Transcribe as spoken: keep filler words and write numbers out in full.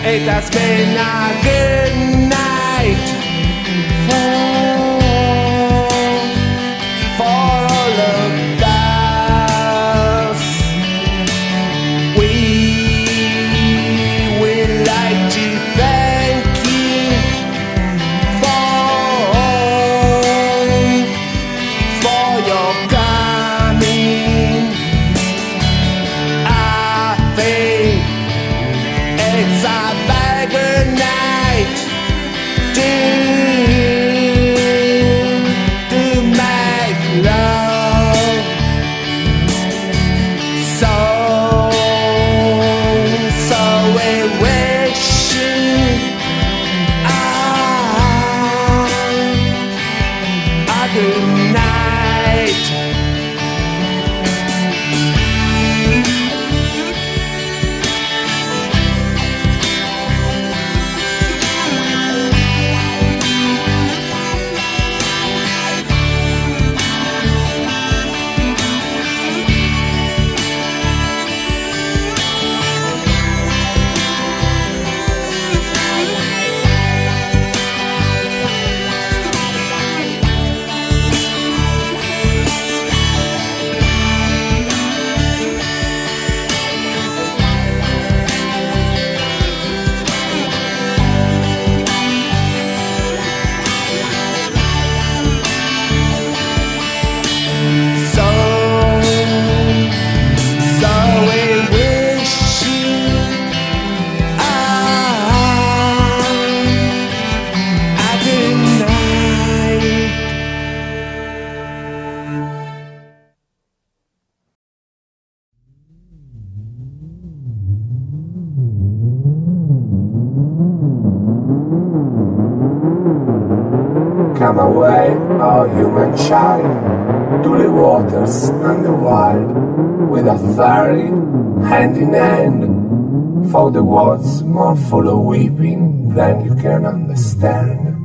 Hey, that's been a good night for, for all of us. We would like to thank you for, for your coming. I think it's a good night. Come away, O human child, to the waters and the wild, with a fairy hand in hand, for the world's more full of weeping than you can understand.